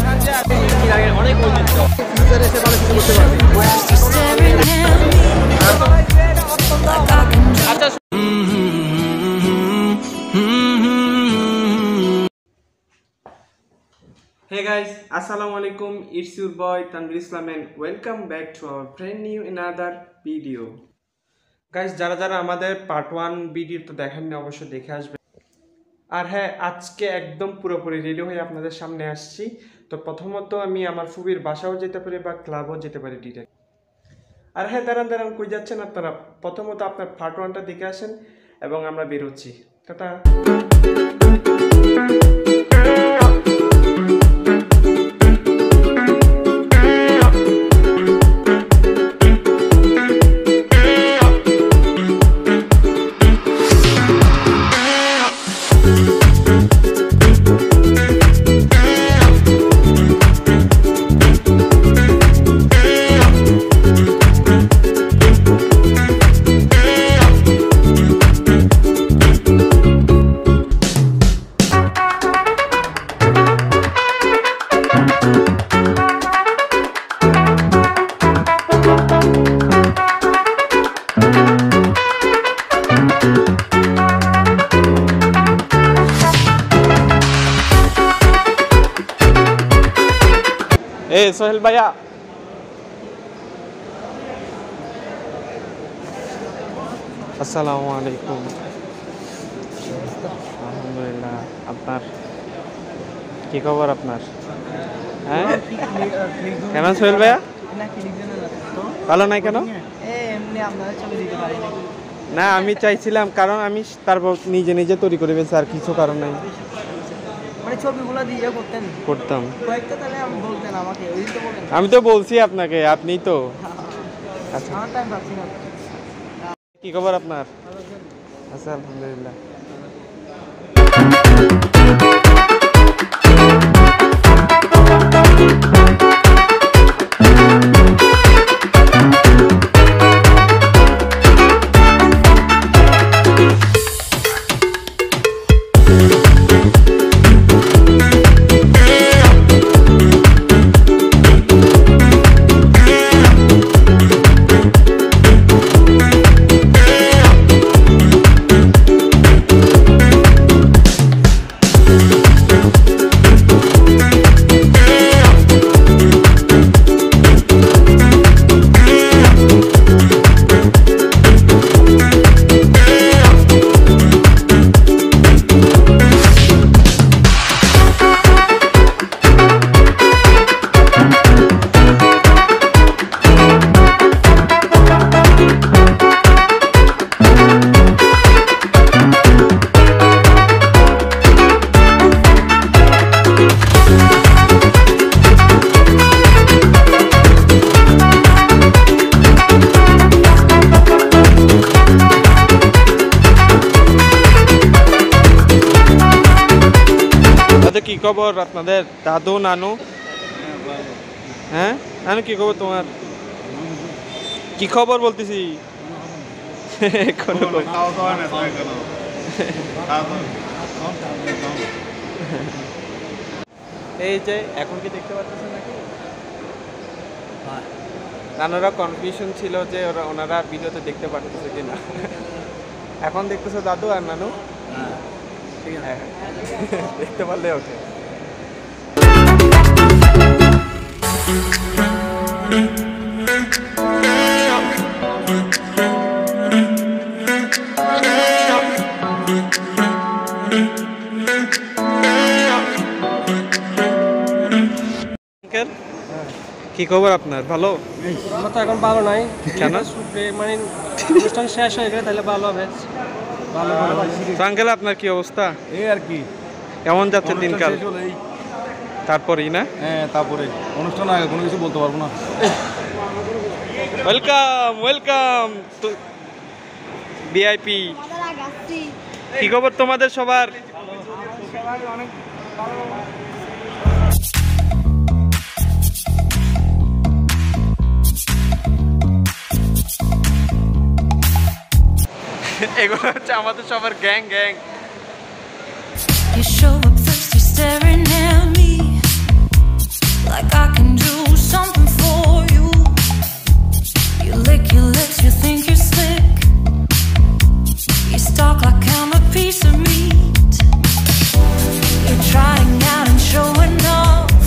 Hey guys, Assalamualaikum. It's your boy Tanvir Islam and welcome back to our brand new another video. Guys, jara jara amader part 1 video to dekhen obosshoi dekhe ashbe. আর হ্যাঁ আজকে একদম পুরোপুরি ready হয়ে আপনাদের সামনে আসছি। তো প্রথমত আমি আমার ফুবির বাসাও যেতে পারি বা ক্লাবও যেতে পারি ডিরেক্ট। আর হ্যাঁ দাঁড়ান দাঁড়ান কই যাচ্ছেন আপনারা, প্রথমত আপনার পার্ট 1টা দেখে আসেন এবং আমরা বেরোচ্ছি। Tata. Hey, Sohel Bhaiya. Assalamu alaikum. Alhamdulillah. Apnar ki khabar apnar? Hain? Kemon Sohel Bhaiya? Bhalo nai keno? Eh, emni amra chole dite pari nai. Na, ami chaichilam karon ami tar nije nije toiri kore bechi ar kichu karon nai. আমি তো বলছি আপনাকে, আপনি তো কি খবর আপনার? আচ্ছা, আলহামদুলিল্লাহ। কি খবর আপনাদের? দাদু নানু? হ্যাঁ, নানু কি খবর তোমার? কি খবর বলতেছি? এই যে এখন কি দেখতে পাচ্ছেন নাকি? নানুরা কনফিউশন ছিল যে ওনারা ভিডিওতে দেখতে পারতেছে কিনা, এখন দেখতেছে দাদু আর নানু। দেখতে পারলে ওকে। কি খবর আপনার? ভালো? আমার তো এখন ভালো নাই। কেন? মানে অনুষ্ঠান শেষ হয়ে গেলে তাহলে ভালো হবে। আঙ্কেল আপনার কি অবস্থা? এই আর কি, কেমন যাচ্ছে দিনকাল? তারপরেই না? হ্যাঁ, তারপরে অনুষ্ঠান আগে কোনো কিছু বলতে পারবো না। Welcome welcome to BIP. কি খবর তোমাদের সবার? অনেক এগুলো হচ্ছে আমাদের সবার gang gang. like I can do something for you. You lick your lips, you think you're slick. You stalk like I'm a piece of meat. You're trying out and showing off.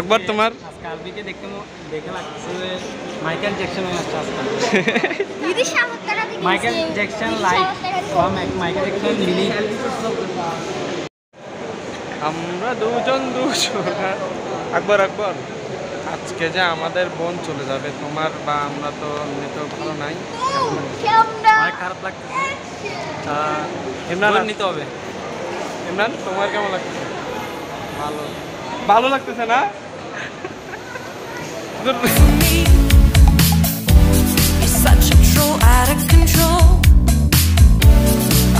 Akbar tomar আজকে আলবিকে দেখতে দেখে লাগছে Michael জ্যাকসনের একটা আজকে দিদি শাহতারা দেখি Michael Jackson like from Michael Jackson lily আমরা দুজন আকবর আকবর আজকে যে আমাদের বোন চলে যাবে তোমার বা আমরা তো নিতে ভালো নাই আর খারাপ লাগতেছে ইমরান নিতে হবে ইমরান তোমার কেমন লাগছে ভালো ভালো লাগতেছে না You're such a troll out of control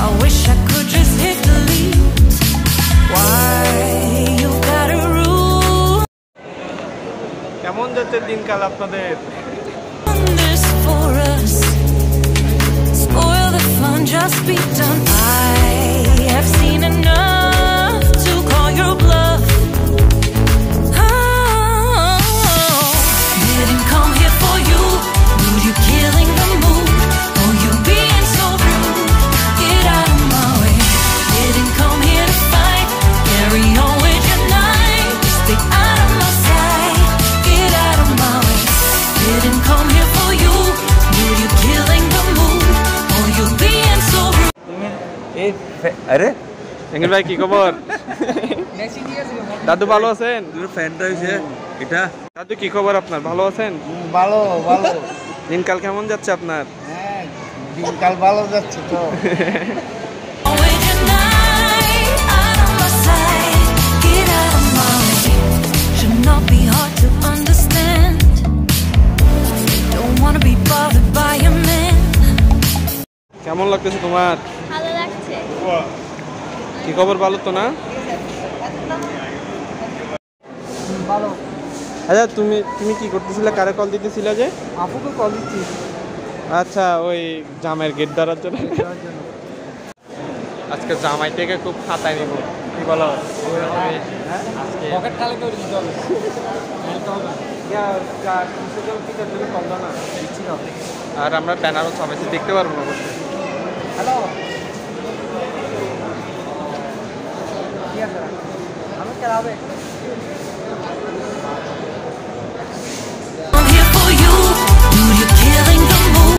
I wish I could just hit delete Why you got a rule কেমন যাচ্ছে দিনকাল আপনাদের for us Spoil the fun just be done I have seen enough to call your bluff अरे angle भाई की खबर दादू ভালো আছেন দুটো ফ্যান রইছে এটা দাদু কি খবর আপনার ভালো আছেন ভালো ভালো দিনকাল কেমন যাচ্ছে আপনার হ্যাঁ দিনকাল ভালো যাচ্ছে তো কেমন লাগতেছে তোমার কি খবর ভালো তো না ভালো আচ্ছা তুমি তুমি কি করতেছিলা কারে কল দিতেছিলা যে আপুকে কল দিছি আচ্ছা ওই জামাইয়ের গেট ধরার জন্য আজকে জামাইটাকে খুব খাতাই নিব কি বলো আজকে পকেট খালি করে দিতে হবে তো ইয়া কার সুযোগ কি করতে কল দাও না ঠিক আছে আর আমরা ব্যানারও সবাইকে দেখতে পারবো না hello I'm not gonna wait. I'm here for you. Dude, you're killing the mood.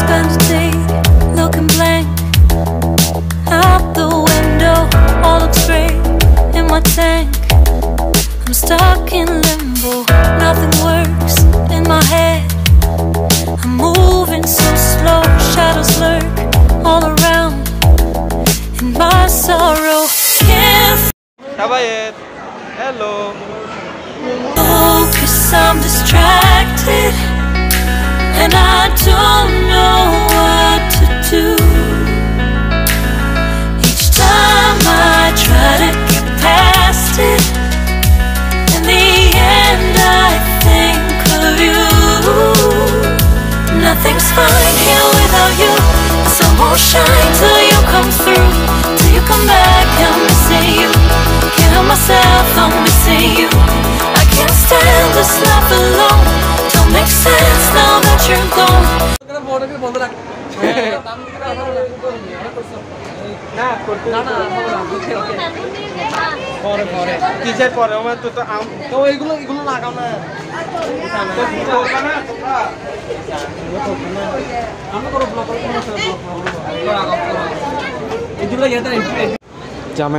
Spend a day looking blank out the window, all up straight in my tank. I'm stuck in limbo, nothing works in my head. I'm moving so slow, shadows lurk all around in my sorrow. Can't forget. Hello. I'm distracted and I don't know what to do Each time I try to get past it In the end I think of you Nothing's fine here without you The sun won't shine till you come through Till you come back, I'm missing you Can't help myself, I'm missing you Can't stand this life alone. Don't make sense now that you're gone. জামাই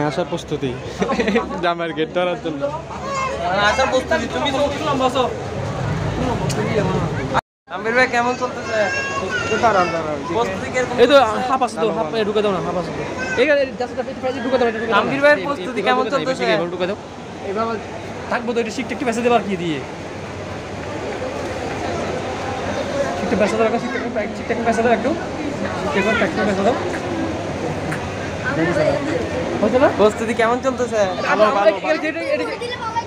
আসার প্রস্তুতি, জামাইয়ের gate ধরার জন্য আসার প্রস্তুতি। তুমি বসো। আমির ভাই কেমন চলতেছে? এই তো হাফ আছে তো, হাফ ঢুকে দাও না, হাফ আছে। আমির ভাইয়ের প্রস্তুতি কেমন চলতেছে? ঢুকে দাও এভাবে থাকবো তো। এটা শিখতে একটু বেঁচে দেবার কি দিয়ে শিখতে বেঁচে দেওয়ার কাছে ঠিকঠাক বেঁচে দাও একটু বেঁচে দাও। প্রস্তুতি কেমন চলতেছে?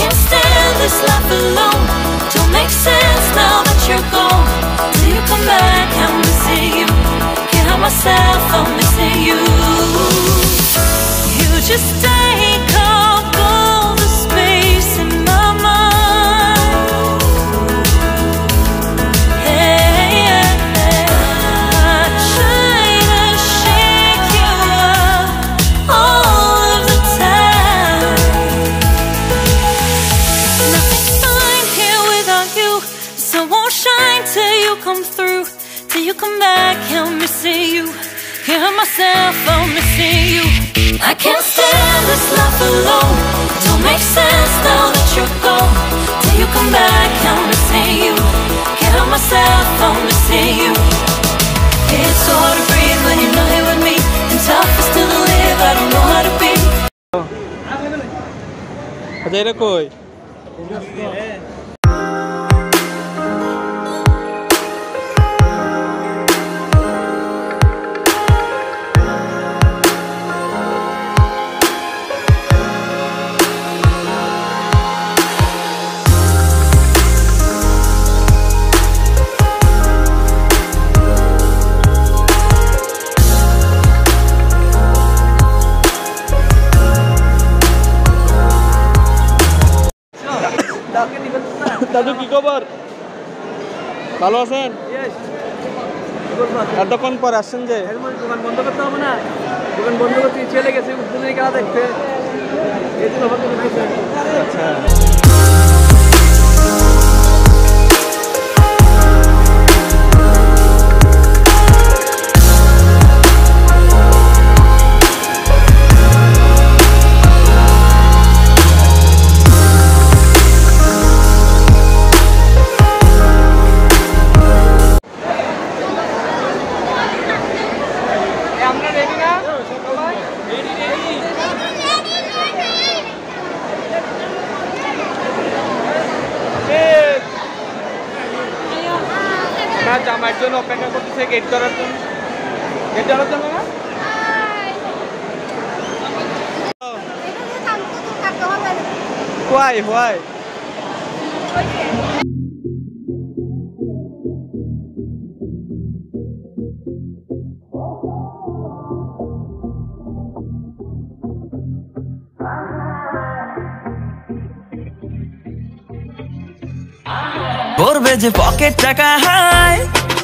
Can't stand this life alone. Don't make sense now that you're gone. Till you come back, I'm missing you. Can't help myself, I'm missing you. You just take up all the space in my mind. Hey, yeah, yeah. I try to shake you up all of the time. Sun won't shine till you come through. Till you come back, I'm missing you. Can't help myself, I'm missing you. I can't stand this life alone. Don't make sense now that you're gone. Till you come back, I'm missing you. Can't help myself, I'm missing you. It's so hard to breathe when you're not here with me. And tough is still to live, I don't know how to be. Ajay koi. দাদু কি খবর? ভালো আছেন? এতক্ষণ পর আসছেন যে দোকান বন্ধ করতে হবে না, দোকান বন্ধ করতে চলে গেছে খেলা দেখতে। আচ্ছা জামার জন্য অপেক্ষা করতেছে, গেট ধরার জন্য। গেট ধরার জন্য না হয় হয় করবে যে পকেট টাকা হায়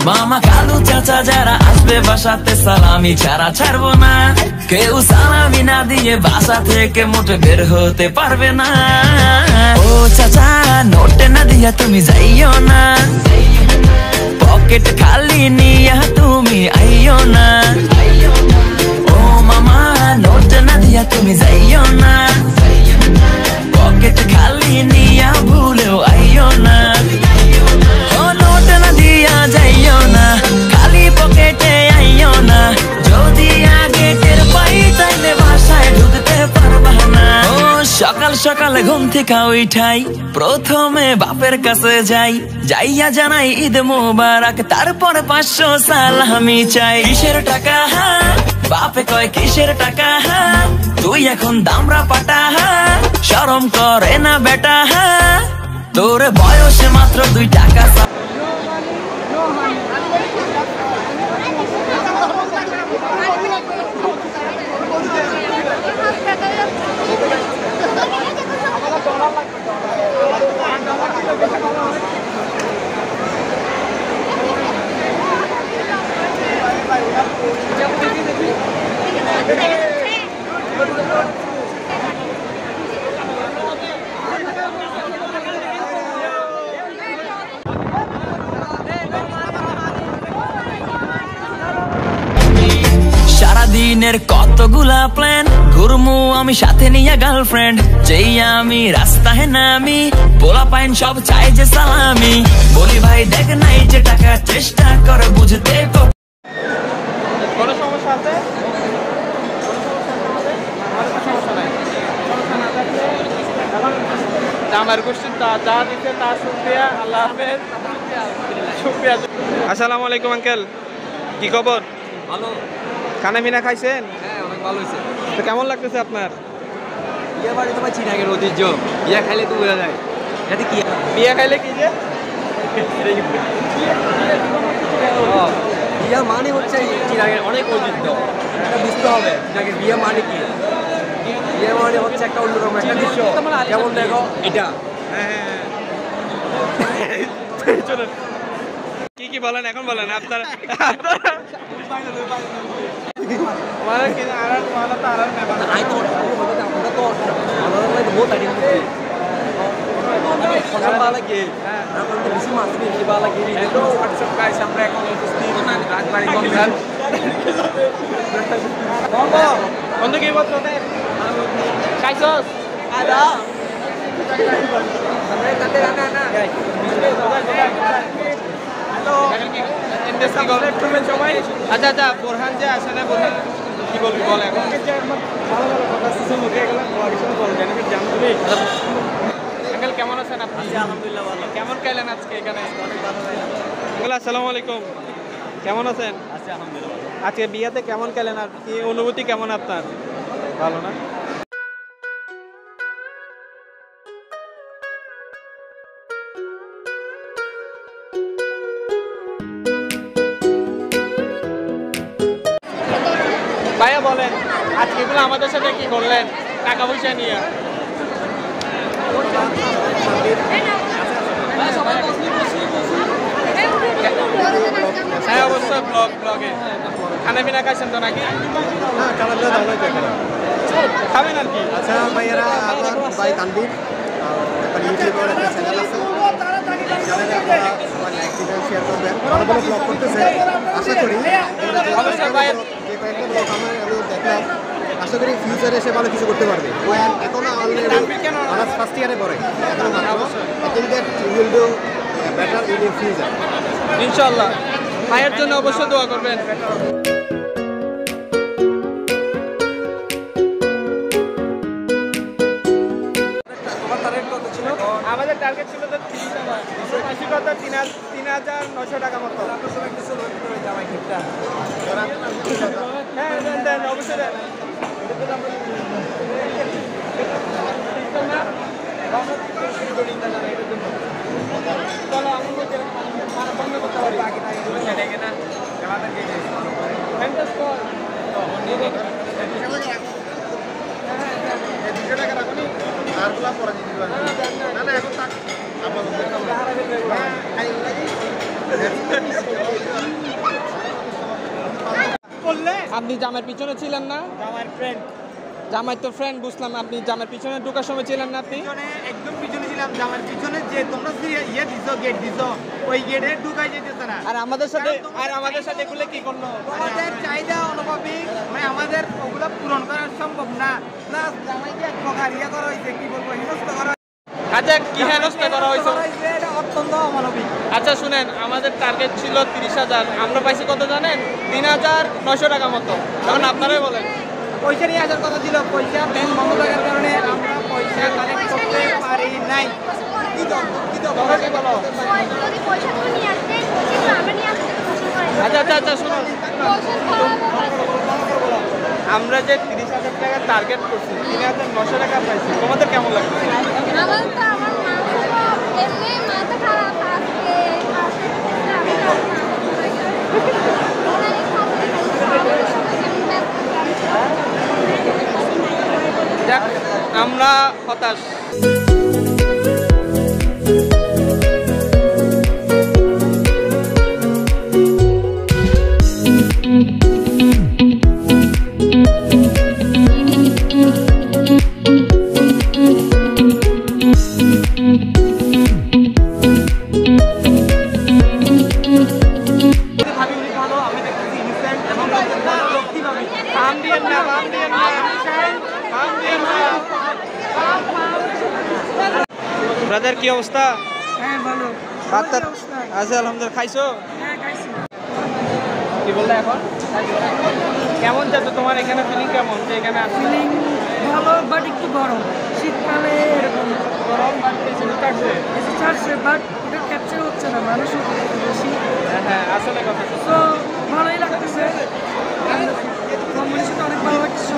মামা কালু চাচা যারা আসবে বাসাতে সালামি ছাড়া ছাড়বো না, কেউ সালামি না দিয়ে বাসা থেকে মোটে বের হতে পারবে না। ও চাচা নোট না দিয়া তুমি যাইও না, পকেট খালি নিয়া তুমি আইও না। ও মামা নোট না দিয়া তুমি যাইও না, পকেট খালি নিয়া ভুলেও আইও না। সকাল সকাল সকালে ঘুম থেকে উঠাই প্রথমে বাপের কাছে যাই, যাইয়া জানাই ঈদ মোবারক, তারপর 500 সালামি চাই। কিসের টাকা হা? বাপে কয় কিসের টাকা হা? তুই এখন দামরা পাটা হা, শরম করে না বেটা হা, তোর বয়সে মাত্র 2 টাকা। দিনের কতগুলা প্ল্যান, ঘুরমু আমি সাথে নিয়ে গার্লফ্রেন্ড, যেই আমি রাস্তায় নামি পোলা পাইন সব চাই যে সালামি, বলি ভাই দেখ নাই যে টাকা, চেষ্টা কর বুঝতে তো। কোনো সমস্যা আছে? আসসালামু আলাইকুম আঙ্কেল, কি খবর? ভালো। খানা পিনা খাইছেন? হ্যাঁ, অনেক ভালো হয়েছে। তো কেমন লাগতেছে আপনার? বিয়া বাড়ি তো ভাই চিনাগের ঐতিহ্য, বিয়া খাইলে তো বোঝা যায়। এতে কি বিয়া খাইলে কি যে বিয়া মানে হচ্ছে চিনাগের অনেক ঐতিহ্য, এটা বুঝতে হবে চিনাগের বিয়া মানে কি। বিয়া মানে হচ্ছে একটা অন্যরকম একটা দৃশ্য, কেমন দেখো এটা। হ্যাঁ, কি কি বলেন এখন বলেন আপনার। আচ্ছা আচ্ছা, বোরহান যে আসে না, বোরহান কি বলবি বল এখন। আঙ্কেল কেমন আছেন আপনি? আলহামদুলিল্লাহ ভালো। কেমন খাইলেন আজকে এখানে? আসসালামু আলাইকুম, কেমন আছেন? আচ্ছা আলহামদুলিল্লাহ। আজকে বিয়াতে কেমন খাইলেন আর কি অনুভূতি কেমন আপনার? ভালো না? ভাইয়া বলেন আজকে এগুলো আমাদের সাথে কি করলেন টাকা পয়সা নিয়ে? হ্যাঁ অবশ্যই, ব্লগ ব্লগে খানা পিনা খাইছেন তো নাকি? খাবেন আর কি। আচ্ছা ভাইয়ারা, আমার ভাই তানভীর, আশা করি দেখলাম, আশা করি ফিউচারে সে ভালো কিছু করতে পারবে। এখনো অনার্স ফার্স্ট ইয়ারে পড়ে, ইনশাআল্লাহ ভাইয়ের জন্য অবশ্যই দোয়া করবেন। আমাদের টার্গেট ছিল তো 3,900 টাকা মতো। আপনি জামার পিছনে ছিলেন না? জামার ফ্রেন্ড। জামাই তো ফ্রেন্ড বুঝলাম, আপনি জামার পিছনে ঢোকার সময় ছিলেন না? আপনি একদম পিছনে ছিলাম, জামার পিছনে যে তোমরা ইয়ে দিছো, গেট দিছো, ওই গেটে ঢুকাই যেতেছে না। আর আমাদের সাথে এগুলো কি করলো? আমাদের চাহিদা অনুভবী মানে আমাদের ওগুলো পূরণ করা সম্ভব না, প্লাস জামাইকে এক প্রকার ইয়ে করা হয়েছে, কি বলবো, হেনস্থা করা। আচ্ছা কি হেনস্থা করা হয়েছে? এটা অত্যন্ত অমানবিক। আচ্ছা শুনেন, আমাদের টার্গেট ছিল 30,000, আমরা পাইছি কত জানেন? 3,900 টাকা মতো। এখন আপনারাই বলেন পয়সা নিয়ে আসার কথা ছিল, পয়সা ব্যাংক বন্ধ থাকার কারণে আমরা পয়সা আমরা যে ৩০,০০০ টাকা টার্গেট করছি, ৩,৯০০ টাকা পাইছি, তোমাদের কেমন লাগছে? আমরা হতাশ। কি অবস্থা? হ্যাঁ ভালো। আচ্ছা আলহামদুলিল্লাহ। খাইছো? হ্যাঁ খাইছি। কি বললা এখন? কেমন যাচ্ছে তোমার এখানে ফিলিং? কেমন যে এখানে ফিলিং? ভালো বাট একটু গরম, শীতকালে এরকম গরম বাট কিছু কাটছে, কিছু ছাড়ছে বাট এটা ক্যাপচার হচ্ছে না মানুষ। হ্যাঁ আসলে কথা তো ভালোই লাগতেছে, কম্বিনেশন অনেক ভালো লাগছে।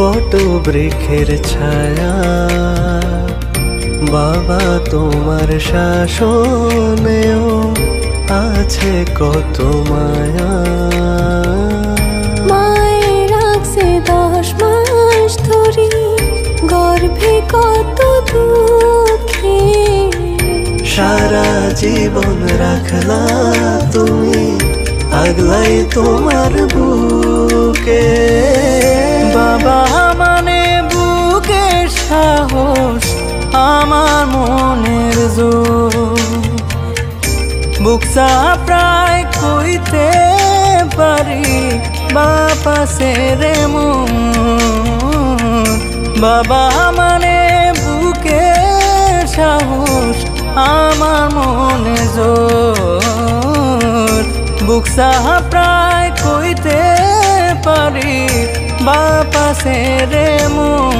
বটবৃক্ষের ছায়া বাবা তোমার শাসনেও আছে কত মায়া মায়ের রাখছে 10 মাস ধরে গর্ভে কত দুঃখে সারা জীবন রাখলা তুমি আগলাই তোমার বুকে বাবা মানে বুকের সাহস আমার মনের জোর বুকসা প্রায় কইতে পারি বাবা সেরে মন বাবা মানে বুকের সাহস আমার মনের জোর বুকসা প্রায় কইতে পারি বাবা সেরে মন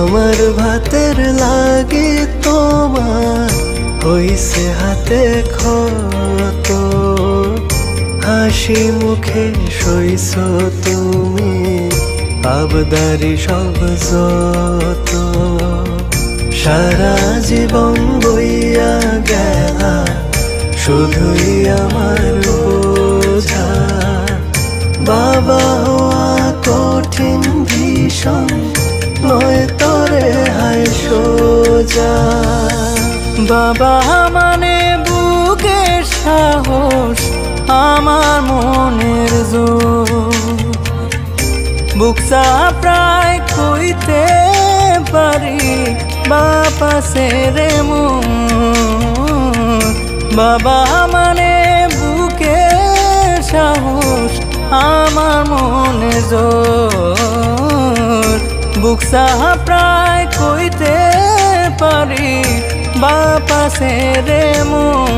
আমার ভাতের লাগে তোমার হইছে হাতে ক্ষত হাসি মুখে সইছ তুমি আবদারি সব যত সারা জীবন বইয়া গেলা শুধুই আমার বোঝা বাবা হওয়া কঠিন ভীষণ নয় তরে হায় সোজা বাবা মানে বুকের সাহস আমার মনের জোর বুকসা প্রায় কইতে পারি বাবা সেরে মন বাবা মানে বুকের সাহস আমার মনে জোর বুকসা প্রায় কইতে পারি বাবা সেরে মন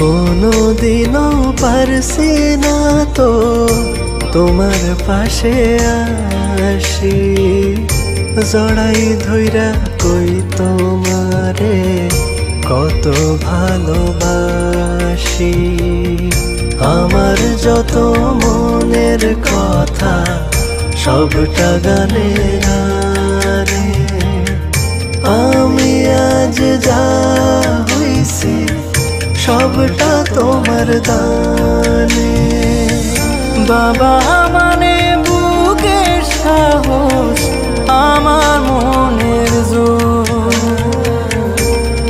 কোনদিনও পারছি না তো তোমার পাশে আসি জড়াই ধইরা কই তোমারে কত ভালোবাসি আমার যত মনের কথা সবটা গানে রে আমি আজ যা হইছি সবটা তোমার দানে বাবা মানে বুকের সাহস আমার মনের জোর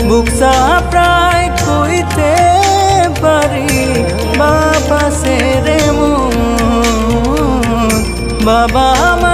বুকসা প্রায় কইতে পারি বাবা সেরে মন বাবা